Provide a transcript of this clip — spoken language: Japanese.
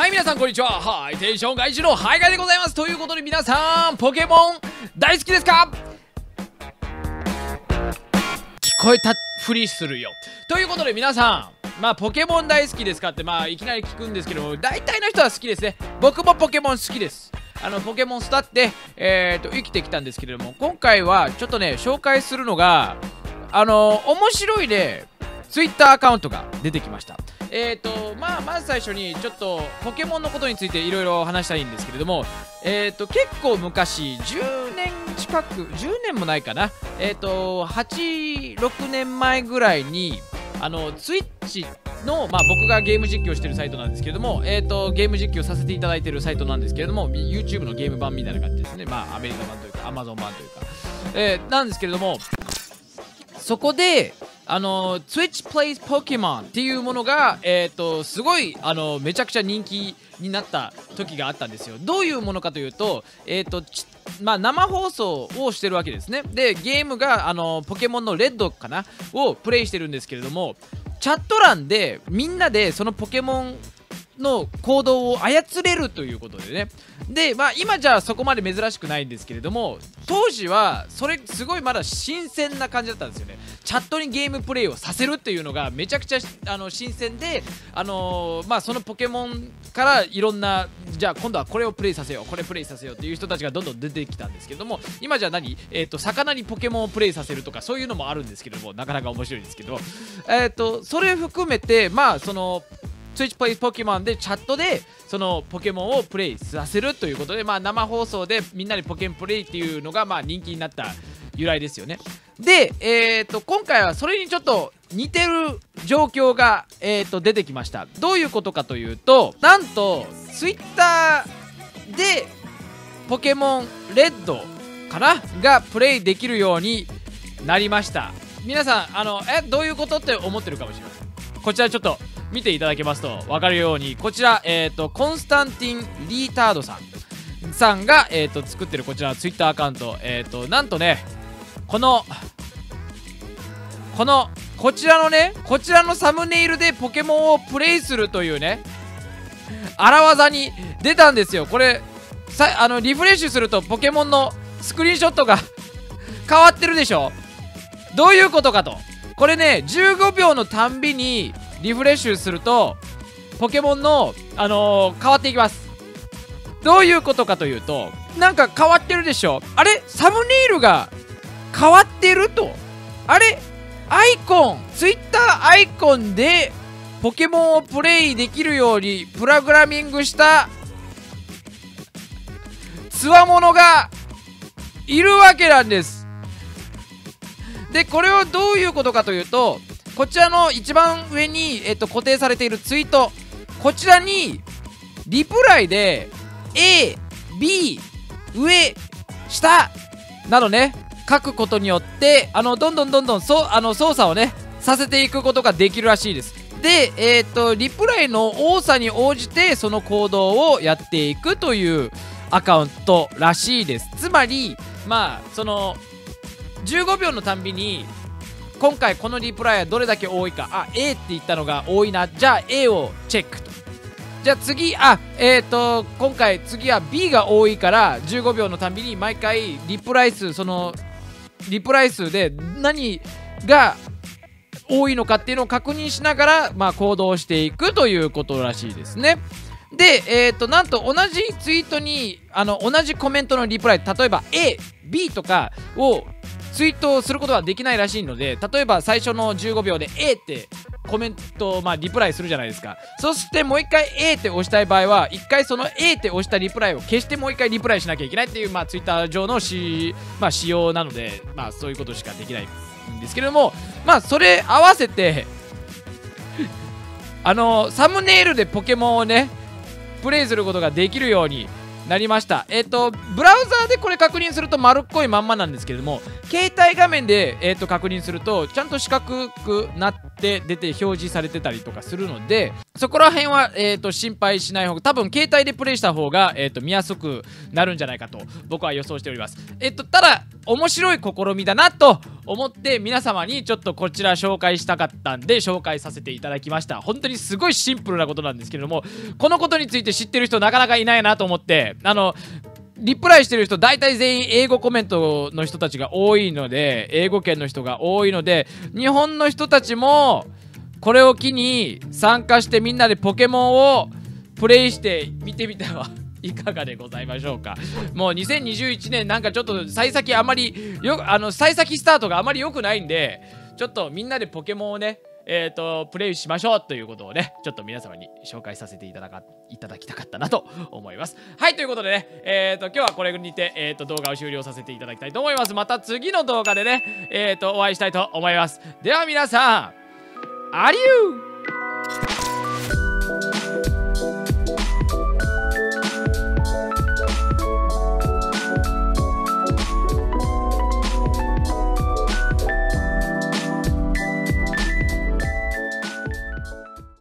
はい、皆さんこんにちは。はい、テンション外周のハイガイでございます。ということで皆さん、ポケモン大好きですか？聞こえたふりするよ。ということで皆さん、ポケモン大好きですかって、いきなり聞くんですけども、大体の人は好きですね。僕もポケモン好きです。ポケモンスタって、生きてきたんですけれども、今回はちょっとね、紹介するのが、面白いね、Twitter アカウントが出てきました。まず最初にちょっとポケモンのことについていろいろ話したいんですけれども、結構昔、10年近く、10年もないかな、8、6年前ぐらいに、Twitch の、僕がゲーム実況してるサイトなんですけれども、ゲーム実況させていただいてるサイトなんですけれども、YouTube のゲーム版みたいな感じですね。アメリカ版というか、Amazon 版というか、なんですけれども、そこで、Twitch Plays Pokemon っていうものが、すごい、めちゃくちゃ人気になった時があったんですよ。どういうものかというと、生放送をしてるわけですね。で、ゲームが、ポケモンのレッドかなをプレイしてるんですけれども、チャット欄でみんなでそのポケモンの行動を操れるということでね。で、今じゃそこまで珍しくないんですけれども、当時はそれすごいまだ新鮮な感じだったんですよね。チャットにゲームプレイをさせるっていうのがめちゃくちゃ新鮮で、そのポケモンからいろんな、じゃあ今度はこれをプレイさせよう、これプレイさせようっていう人たちがどんどん出てきたんですけれども、今じゃ魚にポケモンをプレイさせるとかそういうのもあるんですけれども、なかなか面白いですけど、それ含めてそのTwitch Plays Pokemon でチャットでそのポケモンをプレイさせるということで、生放送でみんなでポケモンプレイっていうのが人気になった由来ですよね。で、今回はそれにちょっと似てる状況が、出てきました。どういうことかというと、なんと Twitter でポケモンレッドかながプレイできるようになりました。皆さん、どういうことって思ってるかもしれません。こちらちょっと見ていただけますと分かるように、こちら、コンスタンティン・リータードさんが、作ってるこちらのツイッターアカウント、なんとね、こちらのね、こちらのサムネイルでポケモンをプレイするというね、荒技に出たんですよ。これリフレッシュするとポケモンのスクリーンショットが変わってるでしょ。どういうことかと。これね、15秒のたんびにリフレッシュするとポケモンの、変わっていきます。どういうことかというと、なんか変わってるでしょ。あれ、サムネイルが変わってると。あれ、アイコン、ツイッターアイコンでポケモンをプレイできるようにプログラミングしたつわものがいるわけなんです。で、これはどういうことかというと、こちらの一番上に、固定されているツイート、こちらにリプライで A、B、上、下などね、書くことによってどんどん操作をねさせていくことができるらしいです。で、リプライの多さに応じてその行動をやっていくというアカウントらしいです。つまりその15秒のたんびに、今回このリプライはどれだけ多いか、A って言ったのが多いな、じゃあ A をチェックと。じゃあ次、今回次は B が多いから、15秒のたんびに毎回リプライ数、そのリプライ数で何が多いのかっていうのを確認しながら、行動していくということらしいですね。で、なんと同じツイートに同じコメントのリプライ、例えば A、B とかをツイートすることはできないらしいので、例えば最初の15秒で A ってコメントをリプライするじゃないですか。そしてもう一回 A って押したい場合は、一回その A って押したリプライを消してもう一回リプライしなきゃいけないっていう、ツイッター上の仕様なので、そういうことしかできないんですけれども、それ合わせてサムネイルでポケモンをねプレイすることができるようになりました。ブラウザーでこれ確認すると丸っこいまんまなんですけれども、携帯画面で、確認するとちゃんと四角くなって出て表示されてたりとかするので、そこら辺は、心配しない方が、多分携帯でプレイした方が、見やすくなるんじゃないかと僕は予想しております。ただ面白い試みだなと思って皆様にちょっとこちら紹介したかったんで紹介させていただきました。本当にすごいシンプルなことなんですけれども、このことについて知ってる人なかなかいないなと思って、リプライしてる人大体全員英語コメントの人たちが多いので、英語圏の人が多いので、日本の人たちもこれを機に参加してみんなでポケモンをプレイして見てみたらいかがでございましょうか。もう2021年なんかちょっと幸先あまりよ、幸先スタートがあまり良くないんで、ちょっとみんなでポケモンをね、プレイしましょうということをね、ちょっと皆様に紹介させていただきたかったなと思います。はい、ということでね、今日はこれにて、動画を終了させていただきたいと思います。また次の動画でね、お会いしたいと思います。では皆さん、アデュー。